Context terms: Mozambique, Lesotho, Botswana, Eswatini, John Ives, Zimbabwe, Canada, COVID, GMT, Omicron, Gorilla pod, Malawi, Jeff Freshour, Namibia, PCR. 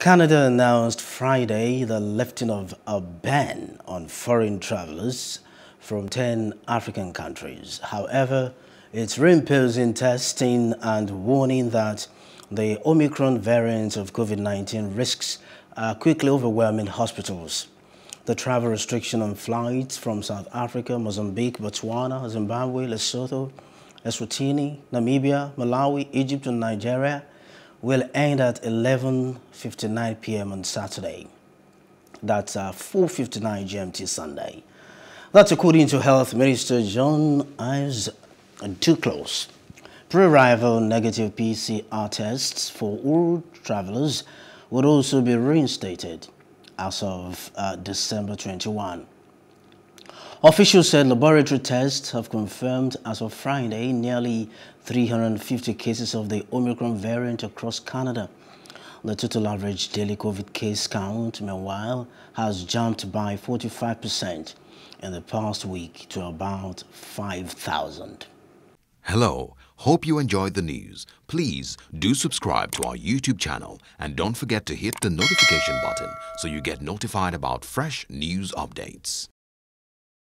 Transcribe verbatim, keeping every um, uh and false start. Canada announced Friday the lifting of a ban on foreign travelers from ten African countries. However, it's reimposing testing and warning that the Omicron variant of COVID nineteen risks are quickly overwhelming hospitals. The travel restriction on flights from South Africa, Mozambique, Botswana, Zimbabwe, Lesotho, Eswatini, Namibia, Malawi, Egypt and Nigeria will end at eleven fifty-nine p m on Saturday. That's uh, four fifty-nine G M T Sunday. That's according to Health Minister John Ives. Too close. Pre-arrival negative P C R tests for all travelers would also be reinstated as of uh, December twenty-first. Officials said laboratory tests have confirmed as of Friday nearly three hundred fifty cases of the Omicron variant across Canada. The total average daily COVID case count, meanwhile, has jumped by forty-five percent in the past week to about five thousand. Hello, hope you enjoyed the news. Please do subscribe to our YouTube channel and don't forget to hit the notification button so you get notified about fresh news updates.